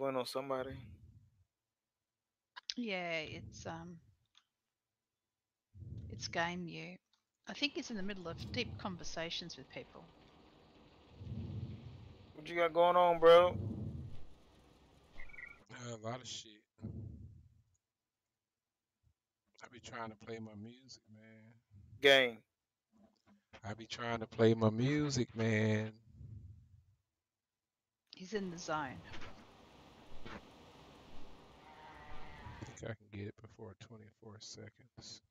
going on somebody. Yeah, it's game you. I think he's in the middle of deep conversations with people. What you got going on, bro? A lot of shit. I be trying to play my music, man. Game. I be trying to play my music, man. He's in the zone. I think I can get it before 24 seconds.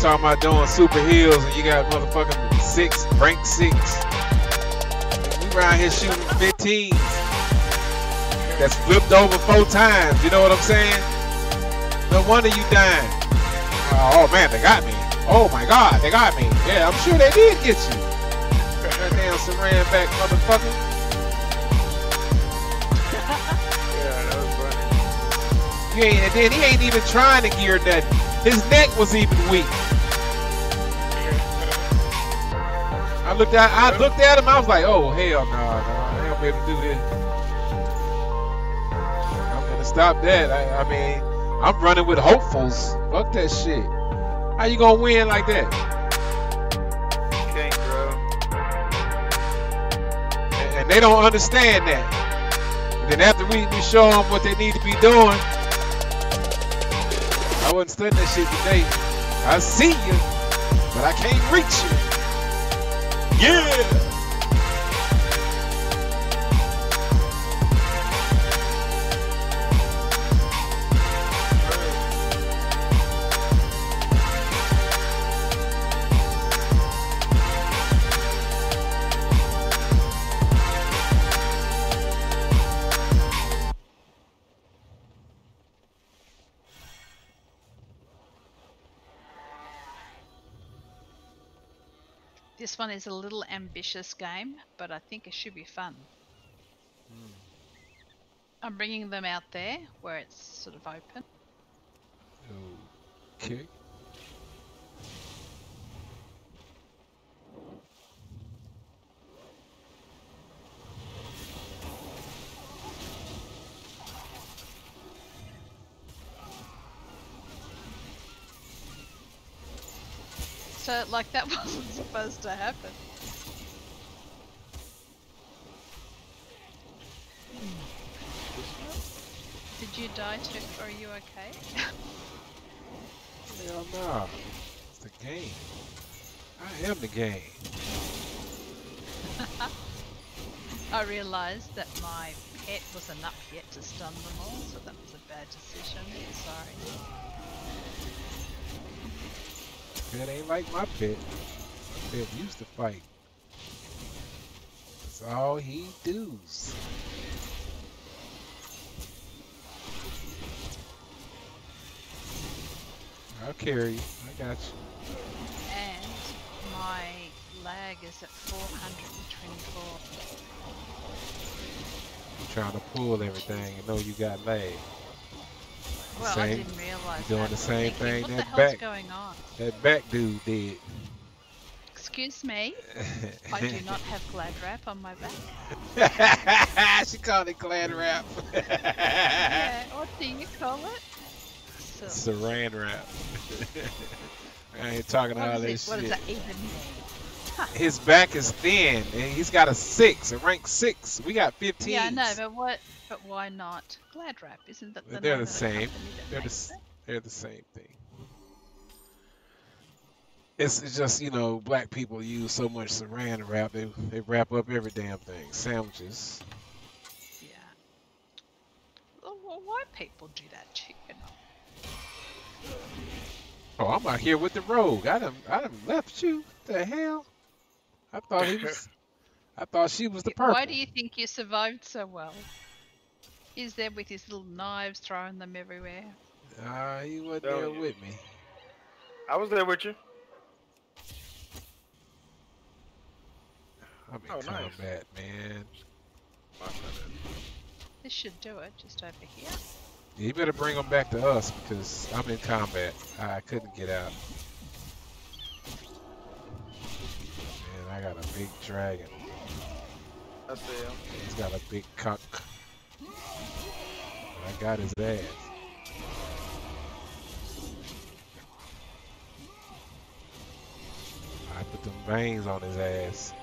Talking about doing super heels and you got motherfucking rank 6. We around here shooting 15s. That's flipped over 4 times. You know what I'm saying? No wonder you dying. Oh man, they got me. Oh my God, they got me. Yeah, I'm sure they did get you. That damn Saran back motherfucker. Yeah, that was funny. He ain't even trying to gear nothing. His neck was even weak. I looked at him, I was like, oh hell no, I ain't gonna be able to do this. I'm gonna stop that. I mean, I'm running with hopefuls. Fuck that shit. How you gonna win like that? Okay, bro. And they don't understand that. And then after we show them what they need to be doing, I wasn't studying that shit today. I see you, but I can't reach you. This one is a little ambitious game, but I think it should be fun. Mm. I'm bringing them out there where it's sort of open. Okay. So, like, that wasn't supposed to happen. Did you die too? Are you okay? Hell no. It's the game. I am the game. I realised that my pet wasn't up yet to stun them all, so that was a bad decision. Sorry. That ain't like my pet. My pet used to fight. That's all he does. I'll carry you. I got you. And my lag is at 424. I'm trying to pull everything and know you got lag. Well, same. I didn't realize doing that. The same thing what that the hell's going on? That back dude did. Excuse me? I do not have glad wrap on my back. She called it glad wrap. Yeah, what do you call it? Saran wrap. I ain't talking all this shit. What does that even mean? Huh. His back is thin, and he's got a rank 6. We got 15. Yeah, I know, but what? But why not glad wrap? Isn't that the they're the same? They're the same thing. It's just, you know, black people use so much saran wrap. They wrap up every damn thing. Sandwiches. Yeah. Well, why people do that too? You know? Oh, I'm out here with the rogue. I done left you. What the hell? I thought he was. I thought she was the purple. Why do you think you survived so well? He's there with his little knives, throwing them everywhere. Ah, he wasn't there with me. I was there with you. I'm in combat, man. This should do it, just over here. Yeah, you better bring them back to us, because I'm in combat. I couldn't get out. Man, I got a big dragon. I see him. He's got a big cock. I got his ass. I put them veins on his ass.